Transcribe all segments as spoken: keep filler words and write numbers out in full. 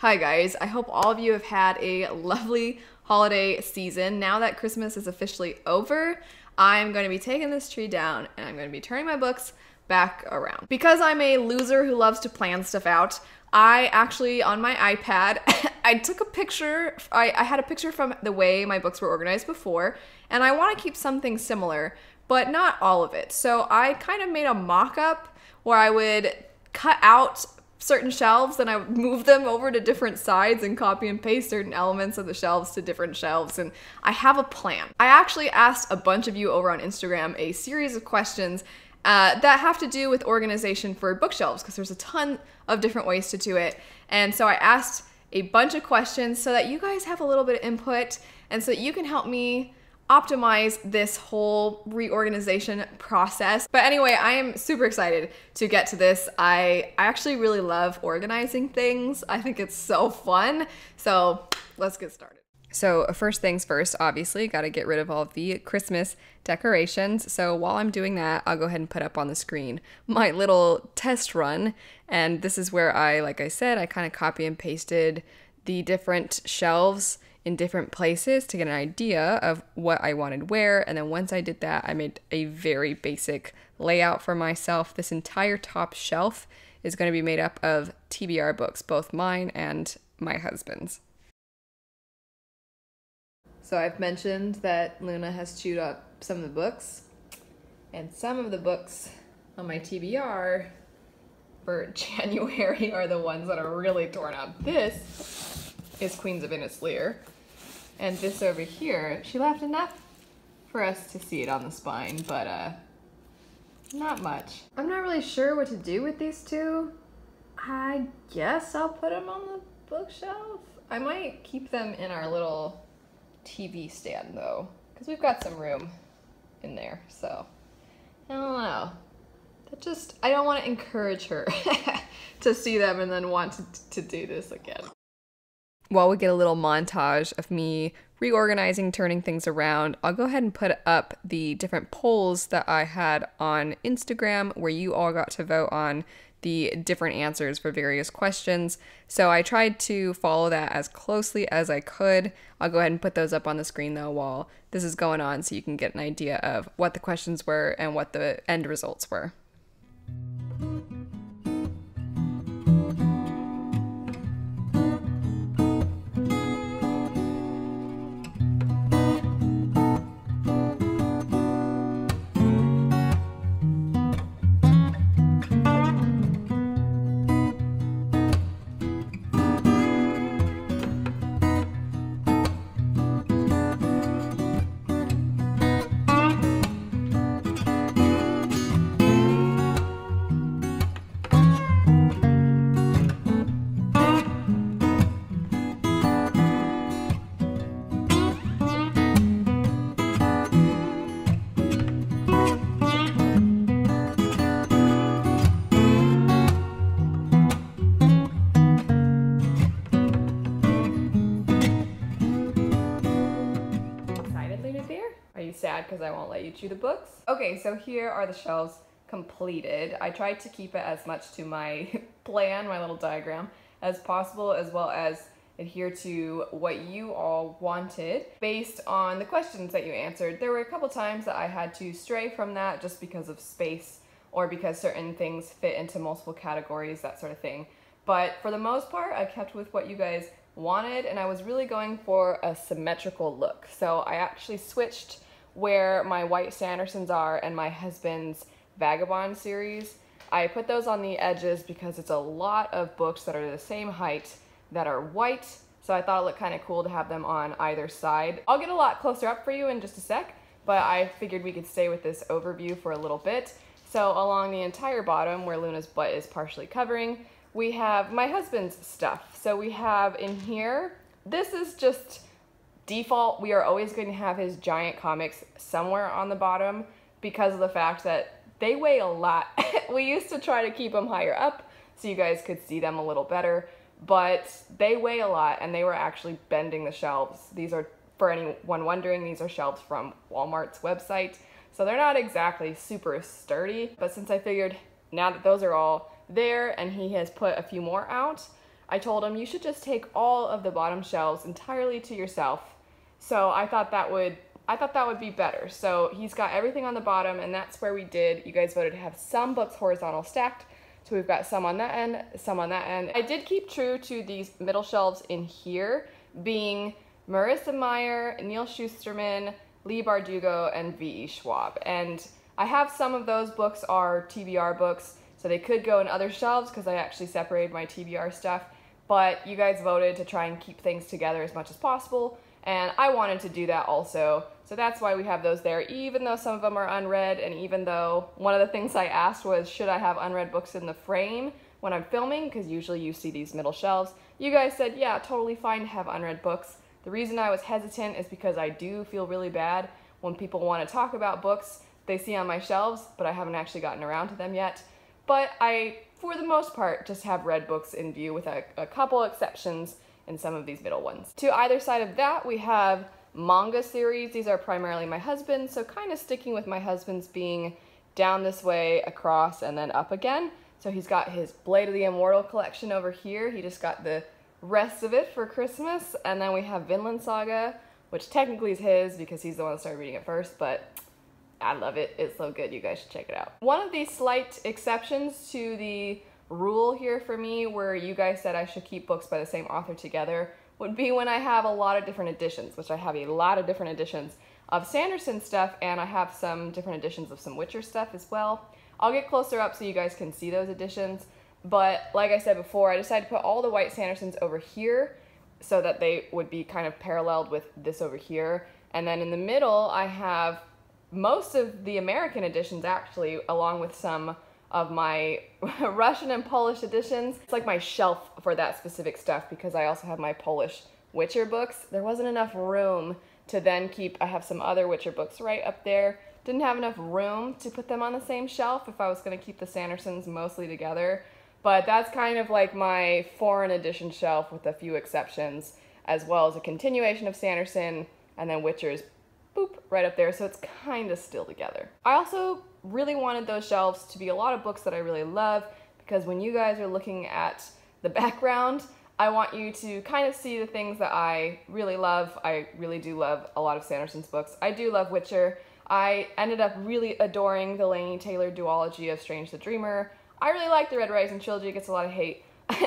Hi guys, I hope all of you have had a lovely holiday season. Now that Christmas is officially over, I'm going to be taking this tree down and I'm going to be turning my books back around. Because I'm a loser who loves to plan stuff out, I actually, on my iPad, I took a picture, I, I had a picture from the way my books were organized before, and I want to keep something similar, but not all of it. So I kind of made a mock-up where I would cut out certain shelves and I would move them over to different sides and copy and paste certain elements of the shelves to different shelves, and I have a plan. I actually asked a bunch of you over on Instagram a series of questions uh, that have to do with organization for bookshelves, because there's a ton of different ways to do it. And so I asked a bunch of questions so that you guys have a little bit of input and so that you can help me optimize this whole reorganization process. But anyway, I am super excited to get to this. I, I actually really love organizing things. I think it's so fun. So let's get started. So first things first, obviously, gotta get rid of all of the Christmas decorations. So while I'm doing that, I'll go ahead and put up on the screen my little test run. And this is where I, like I said, I kind of copy and pasted the different shelves in different places to get an idea of what I wanted where, and then once I did that, I made a very basic layout for myself. This entire top shelf is going to be made up of T B R books, both mine and my husband's. So I've mentioned that Luna has chewed up some of the books, and some of the books on my T B R for January are the ones that are really torn up. This is Queens of Innislear, and this over here, she left enough for us to see it on the spine, but uh, not much. I'm not really sure what to do with these two. I guess I'll put them on the bookshelf. I might keep them in our little T V stand though, because we've got some room in there, so I don't know. That just, I don't want to encourage her to see them and then want to, to do this again. While we get a little montage of me reorganizing, turning things around, I'll go ahead and put up the different polls that I had on Instagram where you all got to vote on the different answers for various questions. So I tried to follow that as closely as I could. I'll go ahead and put those up on the screen though while this is going on so you can get an idea of what the questions were and what the end results were. Sad because I won't let you chew the books. Okay, so here are the shelves completed. I tried to keep it as much to my plan, my little diagram, as possible, as well as adhere to what you all wanted based on the questions that you answered. There were a couple times that I had to stray from that just because of space or because certain things fit into multiple categories, that sort of thing. But for the most part, I kept with what you guys wanted, and I was really going for a symmetrical look. So I actually switched where my White Sandersons are and my husband's Vagabond series. I put those on the edges because it's a lot of books that are the same height that are white, so I thought it looked kind of cool to have them on either side. I'll get a lot closer up for you in just a sec, but I figured we could stay with this overview for a little bit. So along the entire bottom where Luna's butt is partially covering, we have my husband's stuff. So we have in here, this is just default, we are always going to have his giant comics somewhere on the bottom because of the fact that they weigh a lot. We used to try to keep them higher up so you guys could see them a little better, but they weigh a lot and they were actually bending the shelves. These are, for anyone wondering, these are shelves from Walmart's website. So they're not exactly super sturdy, but since I figured now that those are all there and he has put a few more out, I told him, you should just take all of the bottom shelves entirely to yourself. So I thought that would, I thought that would be better. So he's got everything on the bottom, and that's where we did. You guys voted to have some books horizontal stacked. So we've got some on that end, some on that end. I did keep true to these middle shelves in here being Marissa Meyer, Neil Schusterman, Lee Bardugo, and V E Schwab. And I have some of those books are T B R books, so they could go in other shelves because I actually separated my T B R stuff. But you guys voted to try and keep things together as much as possible, and I wanted to do that also. So that's why we have those there, even though some of them are unread, and even though one of the things I asked was, should I have unread books in the frame when I'm filming? Because usually you see these middle shelves. You guys said, yeah, totally fine to have unread books. The reason I was hesitant is because I do feel really bad when people want to talk about books they see on my shelves, but I haven't actually gotten around to them yet. But I, for the most part, just have read books in view with a, a couple exceptions in some of these middle ones. To either side of that, we have manga series. These are primarily my husband's, so kind of sticking with my husband's being down this way, across, and then up again. So he's got his Blade of the Immortal collection over here. He just got the rest of it for Christmas, and then we have Vinland Saga, which technically is his because he's the one that started reading it first, but I love it. It's so good. You guys should check it out. One of the slight exceptions to the rule here for me, where you guys said I should keep books by the same author together, would be when I have a lot of different editions, which I have a lot of different editions of Sanderson stuff, and I have some different editions of some Witcher stuff as well. I'll get closer up so you guys can see those editions. But like I said before, I decided to put all the white Sandersons over here so that they would be kind of paralleled with this over here. And then in the middle, I have most of the American editions, actually, along with some of my Russian and Polish editions. It's like my shelf for that specific stuff because I also have my Polish Witcher books. There wasn't enough room to then keep, I have some other Witcher books right up there. Didn't have enough room to put them on the same shelf if I was gonna keep the Sandersons mostly together. But that's kind of like my foreign edition shelf with a few exceptions, as well as a continuation of Sanderson, and then Witcher's boop right up there, so it's kind of still together. I also really wanted those shelves to be a lot of books that I really love, because when you guys are looking at the background, I want you to kind of see the things that I really love. I really do love a lot of Sanderson's books. I do love Witcher. I ended up really adoring the Laini Taylor duology of Strange the Dreamer. I really like the Red Rising trilogy. It gets a lot of hate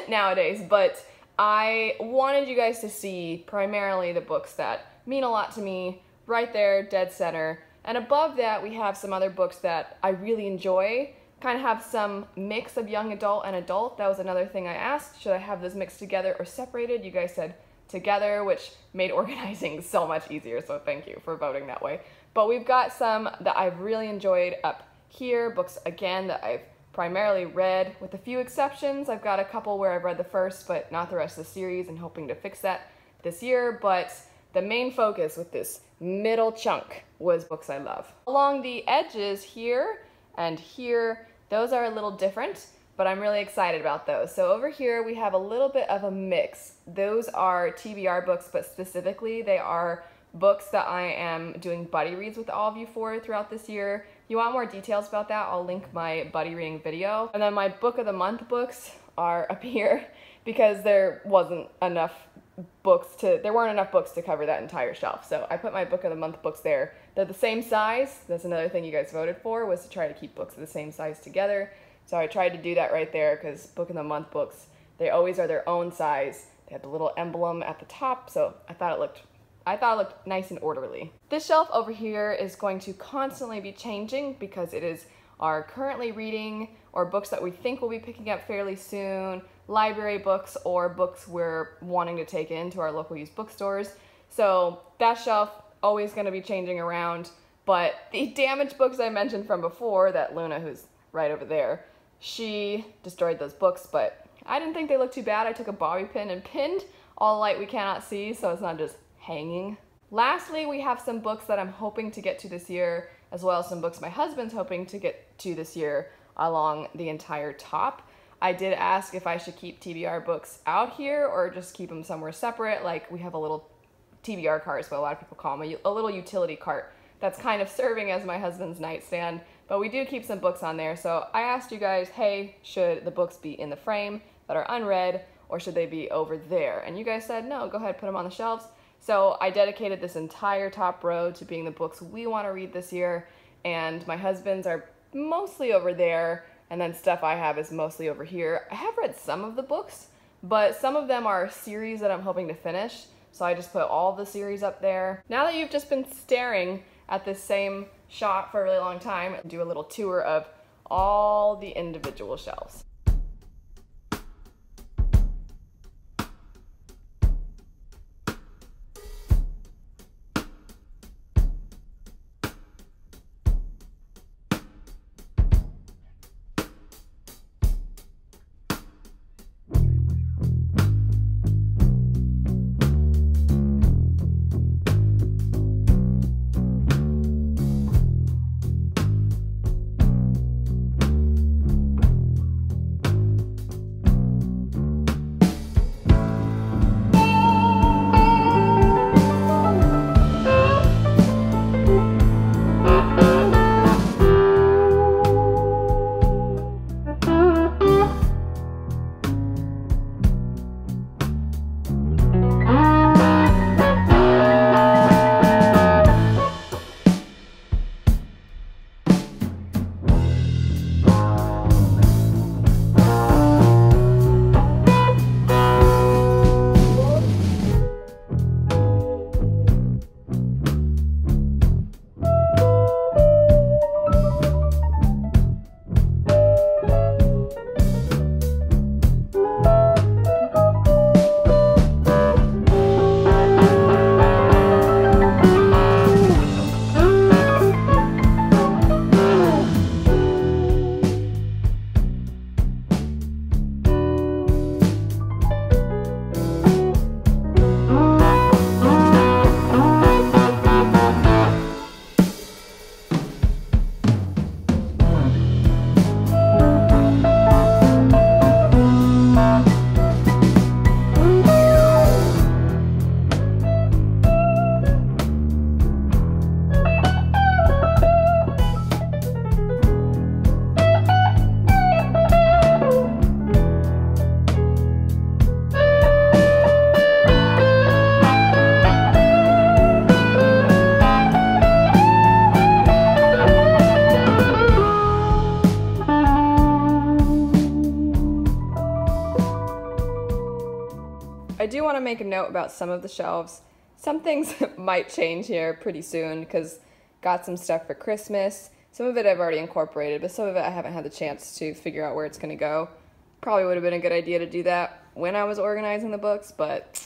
nowadays, but I wanted you guys to see primarily the books that mean a lot to me, right there, dead center. And above that, we have some other books that I really enjoy. Kind of have some mix of young adult and adult. That was another thing I asked. Should I have those mixed together or separated? You guys said together, which made organizing so much easier, so thank you for voting that way. But we've got some that I've really enjoyed up here, books again that I've primarily read, with a few exceptions. I've got a couple where I've read the first, but not the rest of the series, and hoping to fix that this year. But the main focus with this middle chunk was books I love. Along the edges here and here, those are a little different, but I'm really excited about those. So over here, we have a little bit of a mix. Those are T B R books, but specifically they are books that I am doing buddy reads with all of you for throughout this year. If you want more details about that, I'll link my buddy reading video. And then my book of the month books are up here because there wasn't enough books to, there weren't enough books to cover that entire shelf. So I put my book of the month books there. They're the same size. That's another thing you guys voted for, was to try to keep books of the same size together. So I tried to do that right there because book of the month books, they always are their own size. They have the little emblem at the top. So I thought it looked I thought it looked nice and orderly. This shelf over here is going to constantly be changing because it is our currently reading or books that we think we'll be picking up fairly soon, library books or books we're wanting to take into our local used bookstores. So that shelf always going to be changing around, but the damaged books I mentioned from before, that Luna, who's right over there, she destroyed those books, but I didn't think they looked too bad. I took a bobby pin and pinned all the light we cannot see, so it's not just hanging. Lastly, we have some books that I'm hoping to get to this year, as well as some books my husband's hoping to get to this year along the entire top. I did ask if I should keep T B R books out here or just keep them somewhere separate. Like, we have a little T B R cart, is what a lot of people call them, a little utility cart that's kind of serving as my husband's nightstand, but we do keep some books on there. So I asked you guys, hey, should the books be in the frame that are unread, or should they be over there? And you guys said, no, go ahead, put them on the shelves. So I dedicated this entire top row to being the books we want to read this year, and my husband's are mostly over there, and then stuff I have is mostly over here. I have read some of the books, but some of them are a series that I'm hoping to finish, so I just put all the series up there. Now that you've just been staring at this same shot for a really long time, do a little tour of all the individual shelves. Make a note about some of the shelves. Some things might change here pretty soon because got some stuff for Christmas. Some of it I've already incorporated, but some of it I haven't had the chance to figure out where it's going to go. Probably would have been a good idea to do that when I was organizing the books, but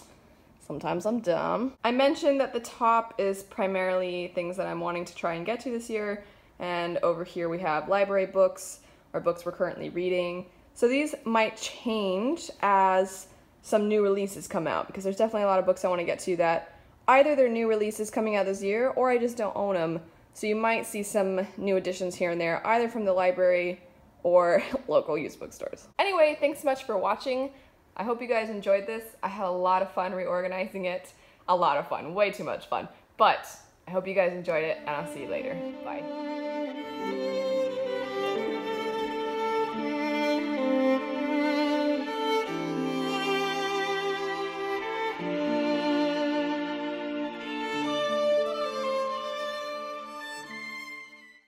sometimes I'm dumb. I mentioned that the top is primarily things that I'm wanting to try and get to this year, and over here we have library books or books we're currently reading. So these might change as some new releases come out, because there's definitely a lot of books I want to get to that either they're new releases coming out this year or I just don't own them. So you might see some new additions here and there, either from the library or local used bookstores. Anyway, thanks so much for watching. I hope you guys enjoyed this. I had a lot of fun reorganizing it. A lot of fun, way too much fun. But I hope you guys enjoyed it, and I'll see you later. Bye.